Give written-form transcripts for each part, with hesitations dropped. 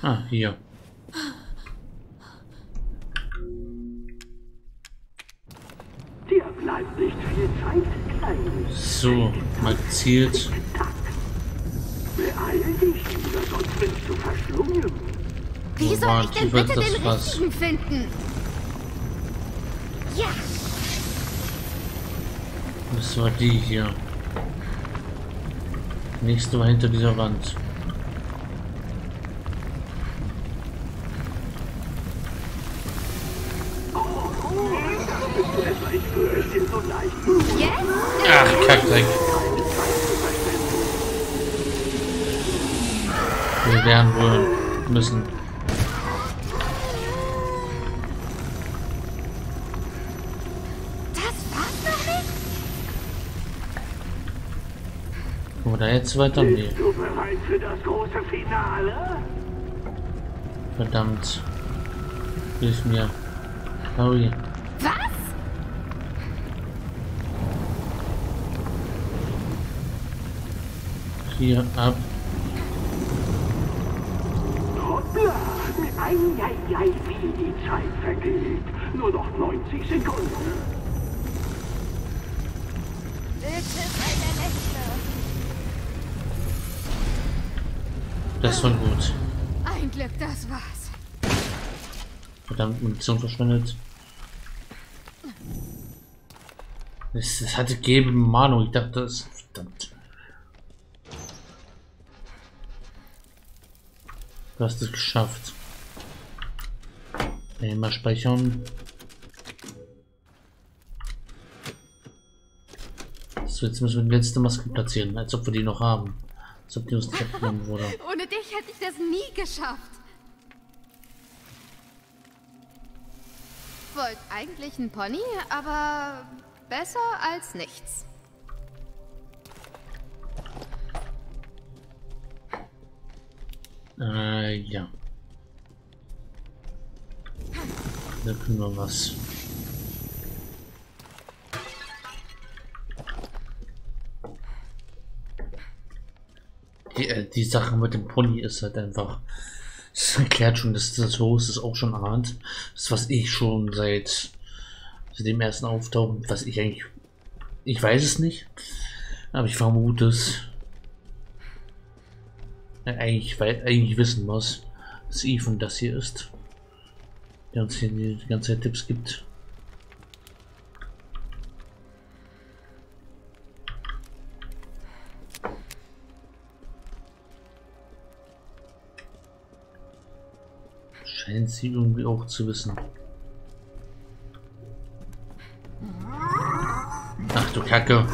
Ah, hier. Dir bleibt nicht viel Zeit, Kleine. So, mal gezielt. Beeil dich, oder sonst wirst du verschlungen. Wie soll ich denn bitte den richtigen finden? Ja. Das war die hier. Nächste war hinter dieser Wand. Ach, Kackdreck. Wir werden wohl müssen. Oder jetzt weiter mit. Bist du bereit für das große Finale? Verdammt. Hilf mir. Sorry. Was? Hier ab. Hoppla! Eieiei, wie die Zeit vergeht. Nur noch 90 Sekunden. Das war gut. Ein Glück, das war's. Verdammt, Munition verschwendet. Das hatte gegeben Manu, ich dachte das. Verdammt. Du hast es geschafft. Immer speichern. So, jetzt müssen wir die letzte Maske platzieren, als ob wir die noch haben. Als ob die uns nicht abgenommen wurde. Ohne dich hätte ich das nie geschafft. Wollt eigentlich ein Pony, aber besser als nichts. Ja. Da können wir was. Die Sache mit dem Pony ist halt einfach. Das erklärt schon, dass das Host ist auch schon ahnt. Das, was ich schon seit dem ersten Auftauchen, was ich eigentlich. Ich weiß es nicht. Aber ich vermute es. Eigentlich wissen muss, dass Ethan das hier ist. Der uns hier die ganze Zeit Tipps gibt. Scheint sie irgendwie auch zu wissen. Ach du Kacke.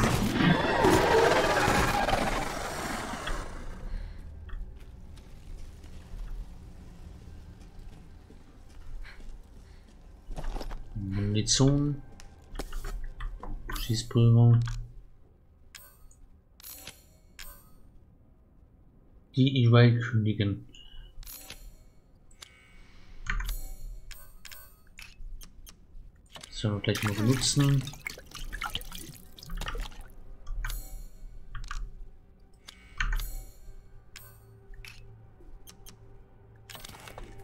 Munition. Schießpulver. Die Ewald-Königin. So, gleich mal benutzen.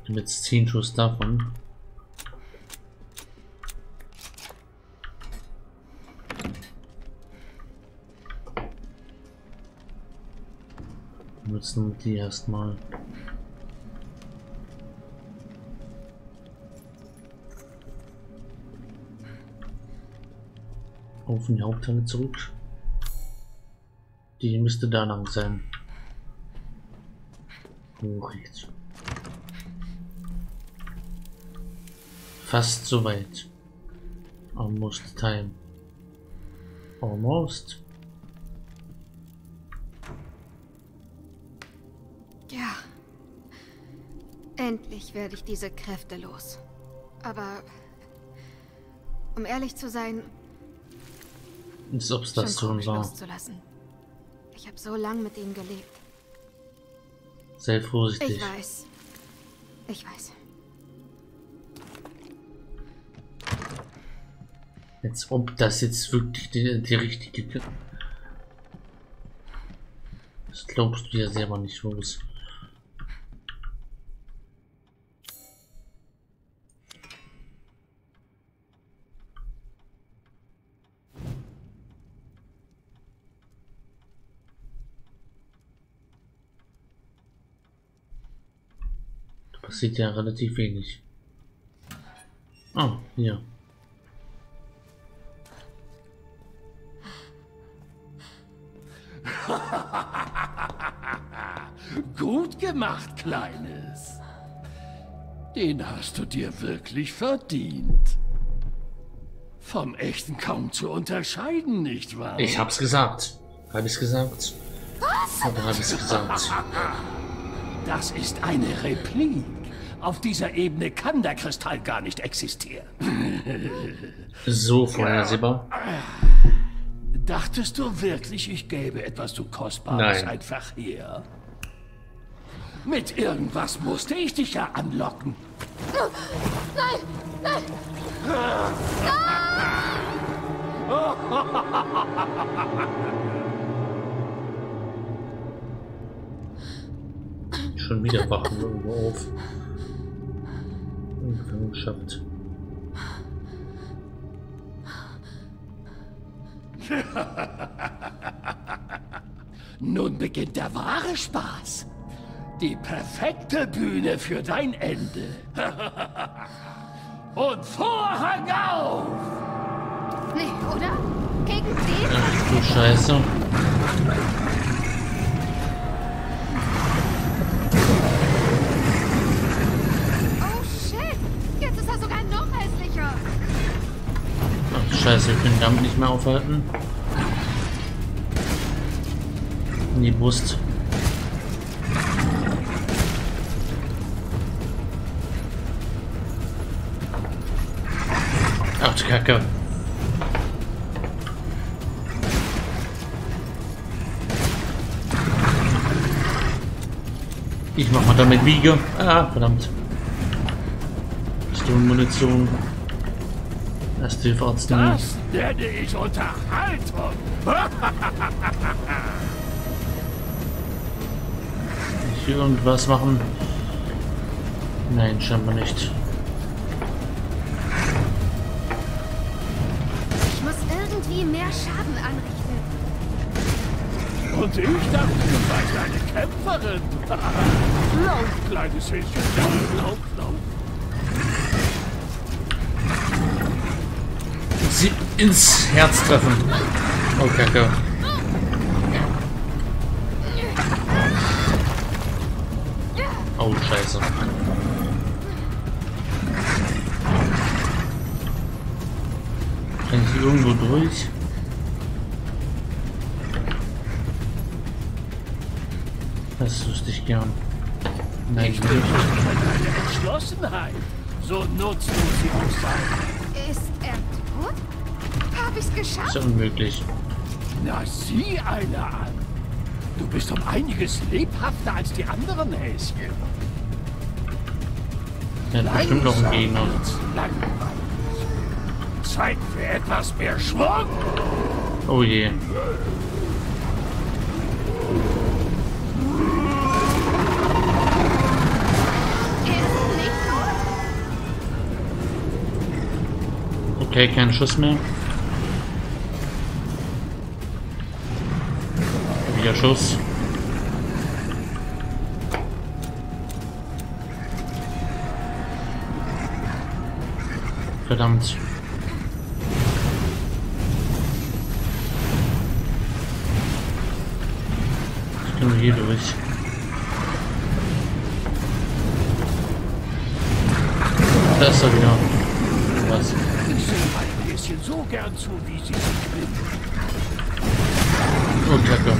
Ich habe jetzt 10 Schuss davon. Nutzen die erstmal. Auf den Hauptteil zurück. Die müsste da lang sein. Hoch jetzt. Fast so weit. Almost time. Almost. Ja. Endlich werde ich diese Kräfte los. Aber um ehrlich zu sein, als ob es das schon war. Ich habe so lange mit ihnen gelebt. Sei vorsichtig. Ich weiß. Ich weiß. Als ob das jetzt wirklich die richtige. Das glaubst du ja selber nicht, wo es. sieht ja relativ wenig. Ah, hier. Gut gemacht, Kleines. Den hast du dir wirklich verdient. Vom Echten kaum zu unterscheiden, nicht wahr? Ich hab's gesagt. Hab ich's gesagt? Was? Oder hab ich's gesagt? Das ist eine Replik. Auf dieser Ebene kann der Kristall gar nicht existieren. So vorhersehbar. Dachtest du wirklich, ich gäbe etwas so Kostbares einfach her? Mit irgendwas musste ich dich ja anlocken. Nein, nein, nein. Schon wieder wachen irgendwo auf. Und geschafft. Nun beginnt der wahre Spaß. Die perfekte Bühne für dein Ende. Und Vorhang auf! Nee, oder? Gegen den? Ach du Scheiße. Oh shit! Jetzt ist er sogar noch hässlicher. Ach du Scheiße, wir können damit nicht mehr aufhalten. In die Brust. Ach du Kacke. Ich mach mal damit Wiege. Ah, verdammt. Pistolenmunition. Erste Hilfe Arznei. Das nenne ich Unterhaltung. Ich will irgendwas machen. Nein, scheinbar nicht. Mehr Schaden anrichten. Und ich dachte, du seist eine Kämpferin. Lauf, kleines Häschen. Lauf, lauf. Sie ins Herz treffen. Oh, Kacke. Oh, Scheiße. Irgendwo durch. Das wüsste ich gern. Nein, ich möchte deine Entschlossenheit. So nutzt du sie auch sein. Ist er tot? Hab ich's geschafft? Ist unmöglich. Na, sieh einer an. Du bist um einiges lebhafter als die anderen Häschen. Ja, bestimmt noch ein Gegner. Zeit für etwas mehr Schwung. Oh je. Okay, kein Schuss mehr. Wieder Schuss. Verdammt. Hier durch. Da ist er wieder. Was? Ich sehe ein bisschen so gern zu, wie sie sich will. Oh, Kacke.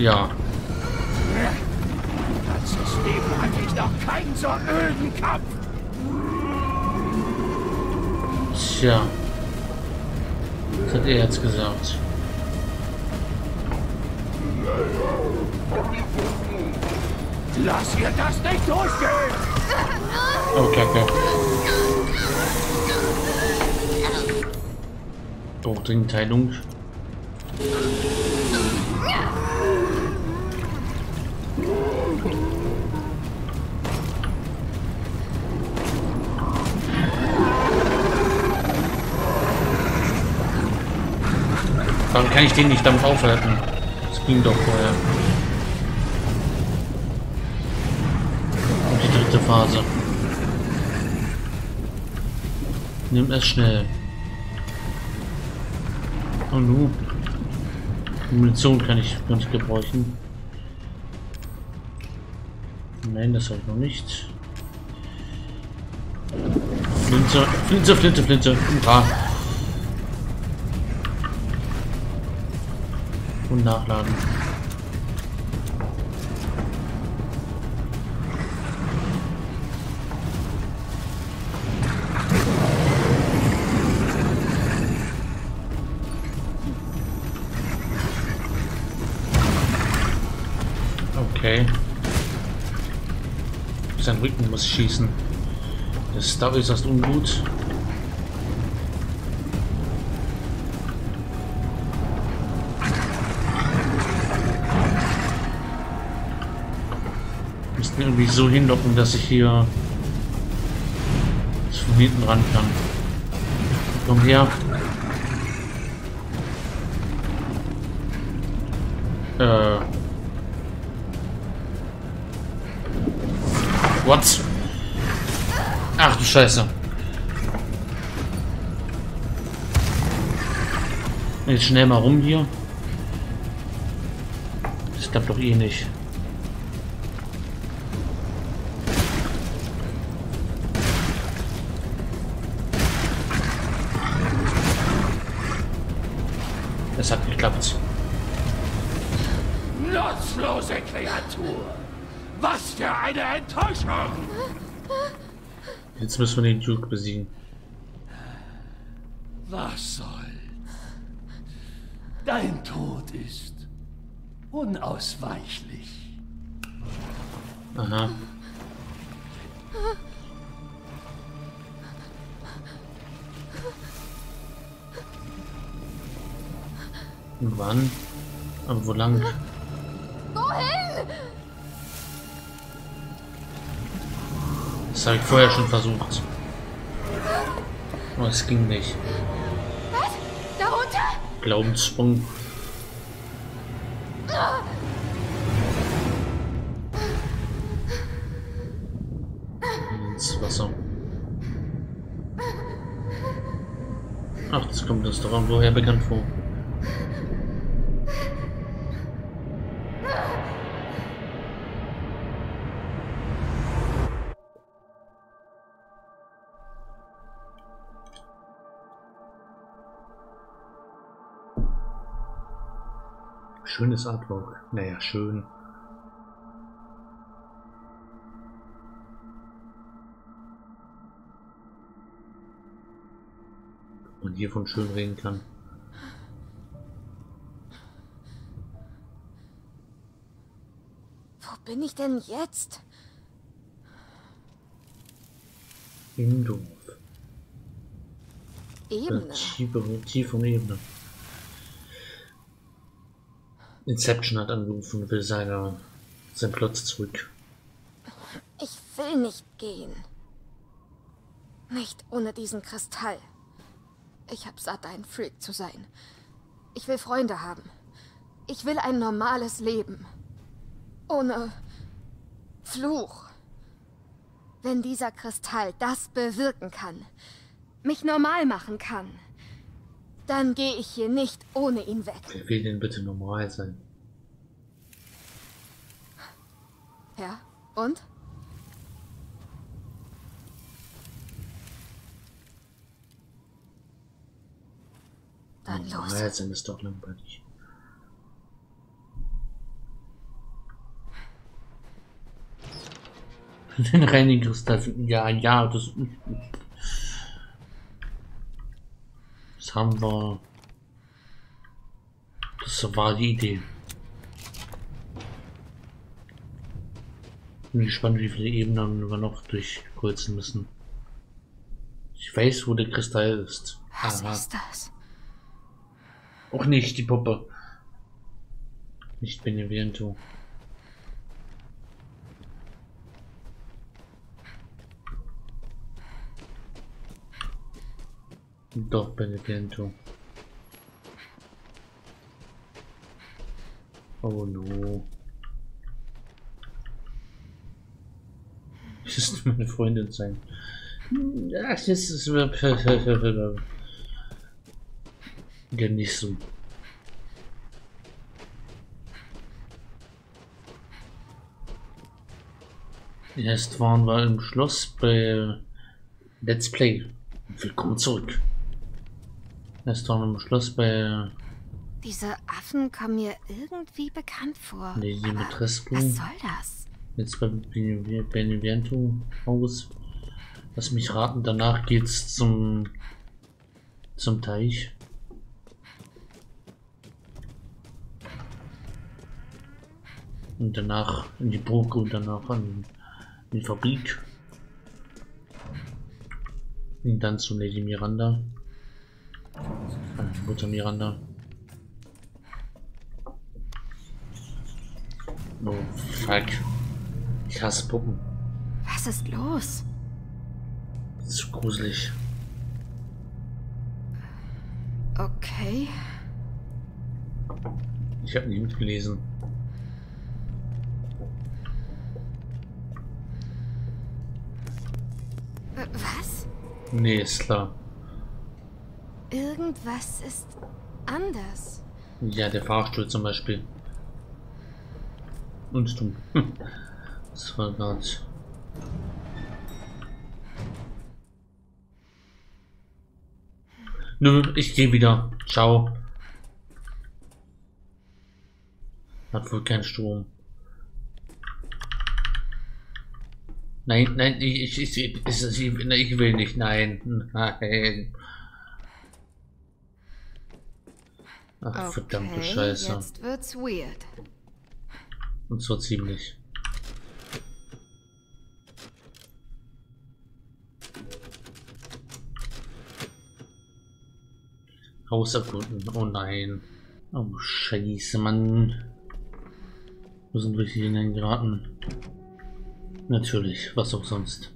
Ja. Das System hatte ich noch keinen so öden Kampf. Tja, das hat er jetzt gesagt. Lass ihr das nicht durchgehen! Oh, Kacke. Doch, dringend Heilung. Dann kann ich den nicht damit aufwerten. Das ging doch vorher. Und die dritte Phase. Nimm es schnell. Und Loop. Munition kann ich gar nicht gebräuchen. Nein, das habe ich noch nicht. Flinte, Flinte, Flinte, Flinte. Hurra. Und nachladen. Okay. Sein Rücken muss schießen. Das da ist das ungut. Müssten irgendwie so hinlocken, dass ich hier von hinten ran kann. Komm her. What? Ach du Scheiße. Jetzt schnell mal rum hier. Das klappt doch eh nicht. Das hat geklappt. Nutzlose Kreatur! Was für eine Enttäuschung! Jetzt müssen wir den Duke besiegen. Was soll's? Dein Tod ist unausweichlich. Aha. Und wann? Aber wo lang? Wohin? Das habe ich vorher schon versucht. Aber es ging nicht. Was? Darunter? Glaubenssprung. Ins Wasser. Ach, das kommt das doch an, woher bekannt vor. Schönes Artwork. Naja, schön. Und hiervon schön reden kann. Wo bin ich denn jetzt? Im Dorf. Ebene. Tiefe Ebene. Inception hat angerufen und will seinen Platz zurück. Ich will nicht gehen. Nicht ohne diesen Kristall. Ich hab's satt, ein Freak zu sein. Ich will Freunde haben. Ich will ein normales Leben. Ohne Fluch. Wenn dieser Kristall das bewirken kann, mich normal machen kann, dann gehe ich hier nicht ohne ihn weg. Wer will denn bitte normal sein? Ja, und? Dann los. Normal sein ist doch langweilig. Den Reinigungskristall finden. Ja, das... haben wir. Das war die Idee. Bin gespannt, wie viele Ebenen wir noch durchkreuzen müssen. Ich weiß, wo der Kristall ist. Was ist das? Auch nicht die Puppe. Nicht Benevento. Doch, Benevento. Oh no. Das ist meine Freundin sein. Das ist ja nicht so. Erst waren wir im Schloss bei Let's Play. Willkommen zurück. Erst waren wir im Schloss bei... Diese Affen kommen mir irgendwie bekannt vor. Nee, die mit Resco. Was soll das? Jetzt bei Benevento Haus. Lass mich raten, danach geht's zum Teich. Und danach in die Burg und danach an die Fabrik. Und dann zu Lady Miranda. Mutter Miranda. Oh fuck. Ich hasse Puppen. Was ist los? Das ist gruselig. Okay. Ich habe nie mitgelesen. Was? Nee, ist klar. Irgendwas ist anders. Ja, der Fahrstuhl zum Beispiel. Und du. Das war gar nicht. Nö, ich gehe wieder. Ciao. Hat wohl keinen Strom. Nein, nein, ich will nicht. Nein, nein. Ach, okay, verdammte Scheiße. Jetzt wird's weird. Und so ziemlich. Haus abguten. Oh nein. Oh Scheiße, Mann. Wo sind wir hier hineingeraten? Natürlich, was auch sonst.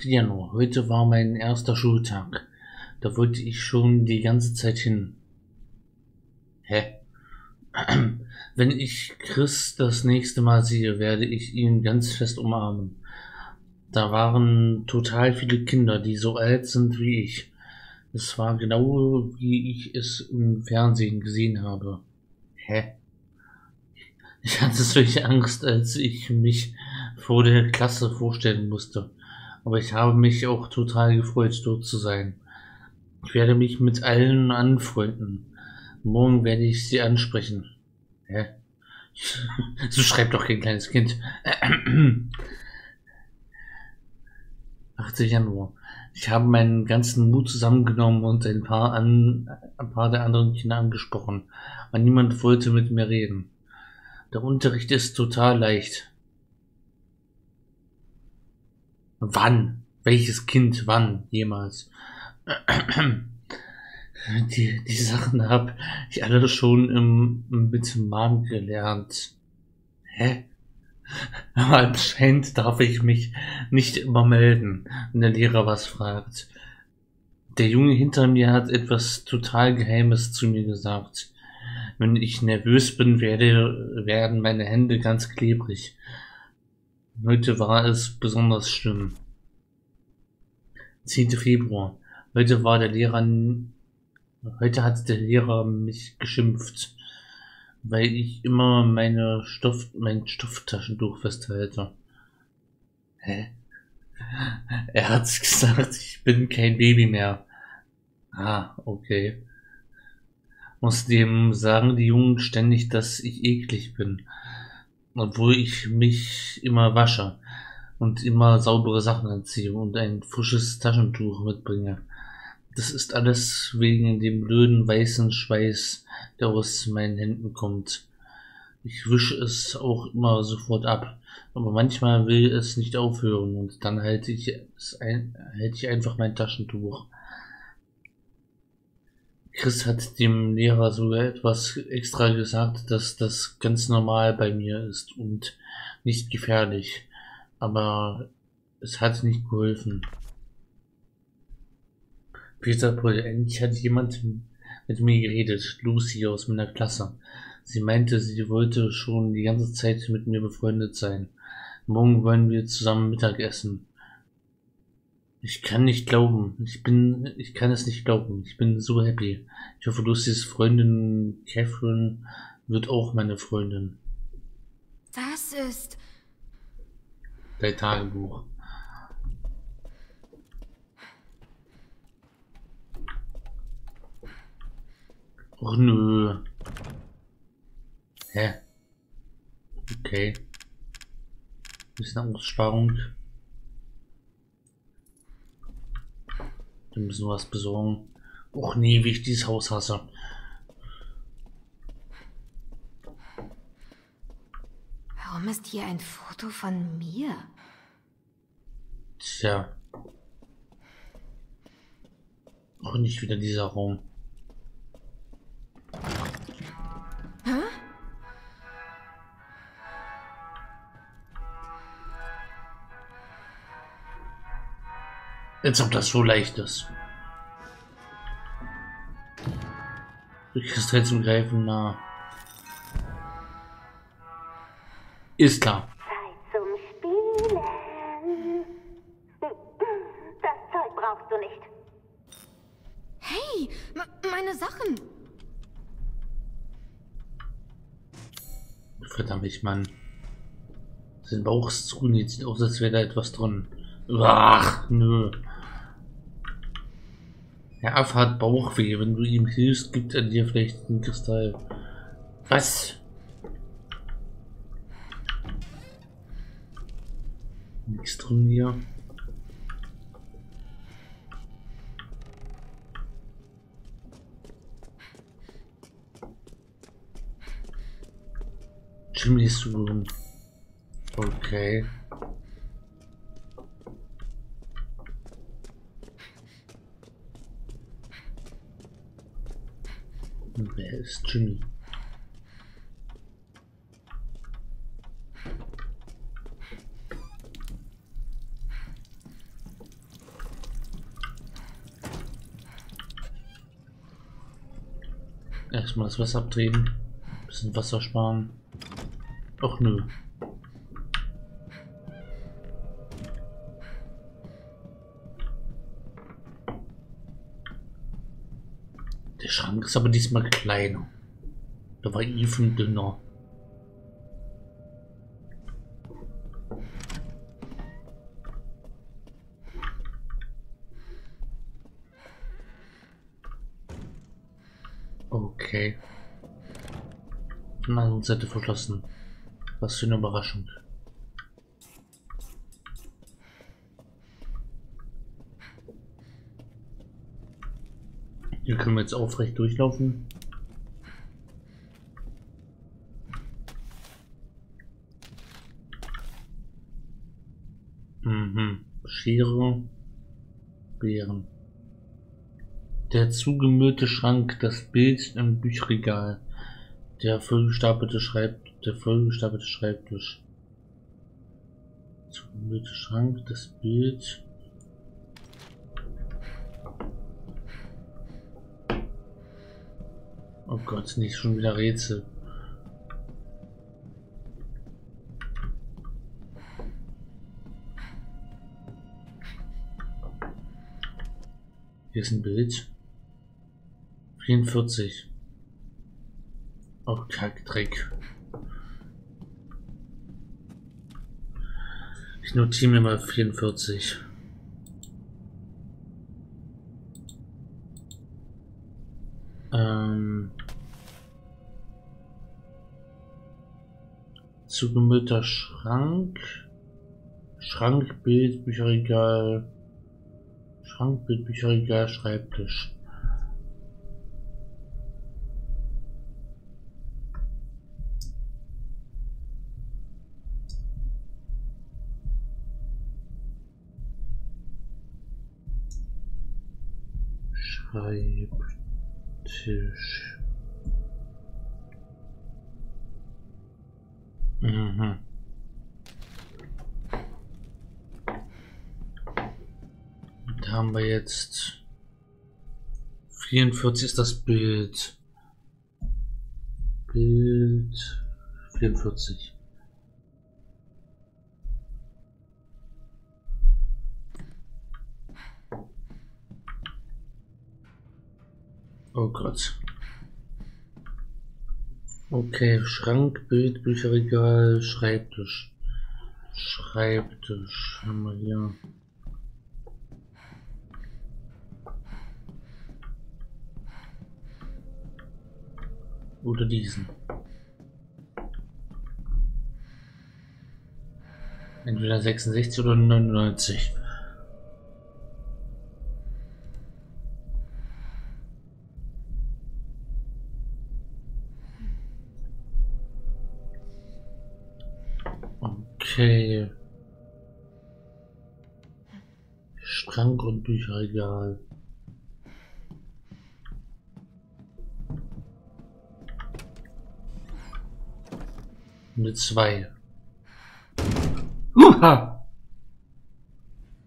Januar 5. Heute war mein erster Schultag. Da wollte ich schon die ganze Zeit hin. Hä? Wenn ich Chris das nächste Mal sehe, werde ich ihn ganz fest umarmen. Da waren total viele Kinder, die so alt sind wie ich. Es war genau, wie ich es im Fernsehen gesehen habe. Hä? Ich hatte solche Angst, als ich mich vor der Klasse vorstellen musste. Aber ich habe mich auch total gefreut, dort zu sein. Ich werde mich mit allen anfreunden. Morgen werde ich sie ansprechen. Hä? So schreibt doch kein kleines Kind. 8. Januar. Ich habe meinen ganzen Mut zusammengenommen und ein paar der anderen Kinder angesprochen. Aber niemand wollte mit mir reden. Der Unterricht ist total leicht. Wann? Welches Kind? Wann? Jemals? Die Sachen habe ich alle schon mit Mom gelernt. Hä? Aber anscheinend darf ich mich nicht immer melden, wenn der Lehrer was fragt. Der Junge hinter mir hat etwas total Geheimes zu mir gesagt. Wenn ich nervös bin, werden meine Hände ganz klebrig. Heute war es besonders schlimm. 10. Februar. Heute hat der Lehrer mich geschimpft, weil ich immer mein Stofftaschentuch festhalte. Hä? Er hat gesagt, ich bin kein Baby mehr. Ah, okay. Außerdem sagen die Jungen ständig, dass ich eklig bin, obwohl ich mich immer wasche und immer saubere Sachen anziehe und ein frisches Taschentuch mitbringe. Das ist alles wegen dem blöden weißen Schweiß, der aus meinen Händen kommt. Ich wische es auch immer sofort ab, aber manchmal will es nicht aufhören und dann halte ich einfach mein Taschentuch. Chris hat dem Lehrer sogar etwas extra gesagt, dass das ganz normal bei mir ist und nicht gefährlich. Aber Es hat nicht geholfen. Peter, endlich hat jemand mit mir geredet. Lucy aus meiner Klasse. Sie meinte, sie wollte schon die ganze Zeit mit mir befreundet sein. Morgen wollen wir zusammen Mittag essen. Ich kann nicht glauben. Ich kann es nicht glauben. Ich bin so happy. Ich hoffe, Lucys Freundin Catherine wird auch meine Freundin. Das ist dein Tagebuch. Och nö. Hä? Okay. Bisschen Aussparung. Wir müssen was besorgen. Och nee, wie ich dieses Haus hasse. Warum ist hier ein Foto von mir? Tja. Auch nicht wieder dieser Raum. Hä? Jetzt, ob das so leicht ist. Du kriegst halt zum Greifen nah. Ist klar. Zeit zum Spielen. Das Zeug brauchst du nicht. Hey, meine Sachen. Verdammt, ich Mann. Sein Bauch ist zu, jetzt sieht aus, als wäre da etwas drin. Ach, nö. Der Affe hat Bauchweh. Wenn du ihm hilfst, gibt er dir vielleicht einen Kristall. Was? Nichts drin hier. Jimmy ist zu berühren. Okay. Und wer ist Jimmy? Erstmal das Wasser abdrehen, ein bisschen Wasser sparen. Och nö. Der Schrank ist aber diesmal kleiner. Da war even dünner. Okay. Von der anderen Seite verschlossen. Was für eine Überraschung. Hier können wir jetzt aufrecht durchlaufen. Mhm. Schere. Beeren. Der zugemüllte Schrank, das Bild im Bücherregal, der vollgestapelte Schreibtisch. Zugemüllte Schrank, das Bild. Oh Gott, nicht schon wieder Rätsel. Hier ist ein Bild. 44. Oh, Kackdreck. Ich notiere mir mal 44. Zugemüllter Schrank. Schrankbild, Bücherregal. Schrankbild, Bücherregal, Schreibtisch. Schreibtisch. Mhm. haben wir jetzt? 44 ist das Bild. Bild 44. Oh Gott. Okay, Schrank, Bild, Bücherregal, Schreibtisch. Schreibtisch haben wir hier. Oder diesen. Entweder 66 oder 99. Okay. Schrank und Bücherregal. Eine 2.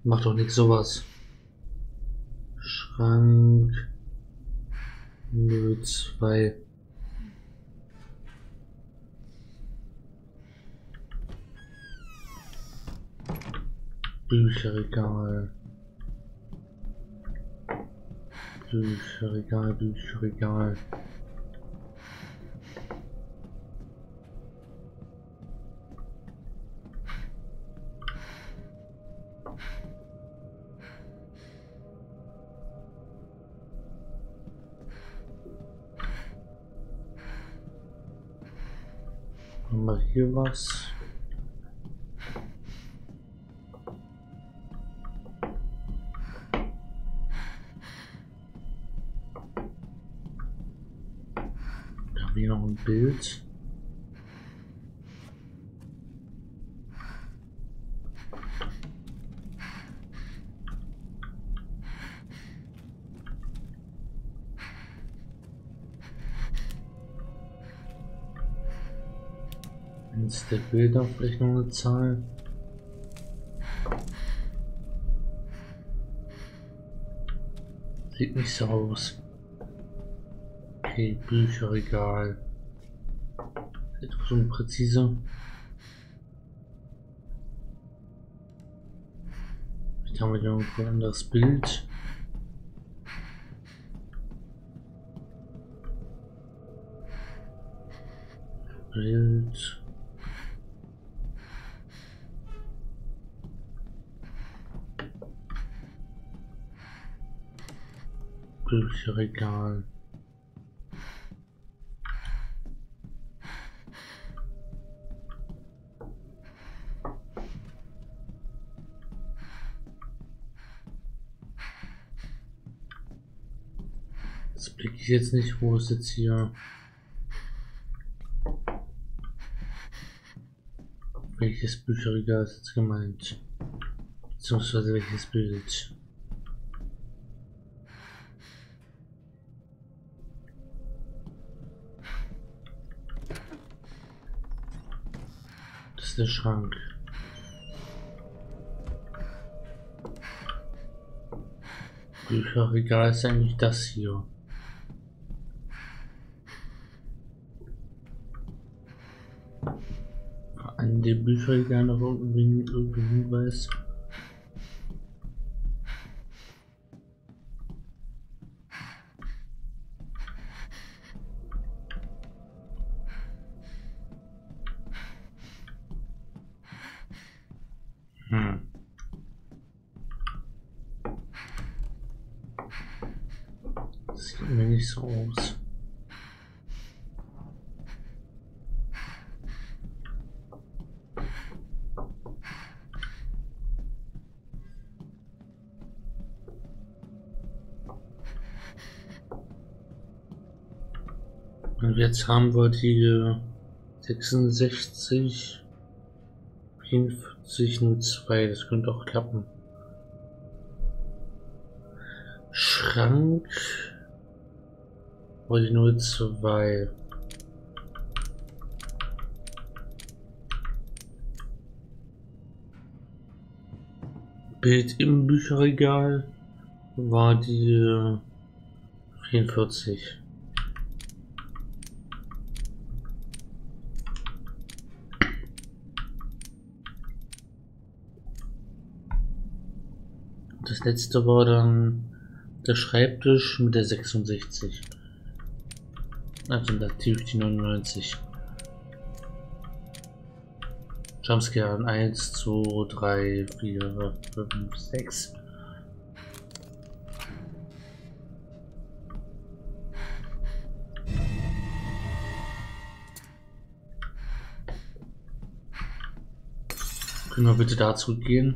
Macht doch nicht sowas. Schrank. 02. Bücherregal. Bücherregal, Bücherregal. Haben wir hier was? Da haben wir noch ein Bild. Der Bilder vielleicht noch eine Zahl. Sieht nicht so aus. Okay, Bücherregal. Etwas unpräzise. Jetzt haben wir hier irgendwo ein anderes Bild. Bild. Bücherregal. Das blicke ich jetzt nicht, wo es jetzt hier. Welches Bücherregal ist jetzt gemeint? Beziehungsweise welches Bild? Der Schrank. Bücherregal ist eigentlich das hier. An dem Bücherregal noch irgendwie Hinweis. So aus. Und jetzt haben wir die 66, 44, 02. Das könnte auch klappen. Schrank. Die 02. Bild im Bücherregal. war die 44. Das letzte war dann der Schreibtisch mit der 66. Also natürlich die 99. Jumpscare an 1, 2, 3, 4, 5, 6. Können wir bitte da zurückgehen?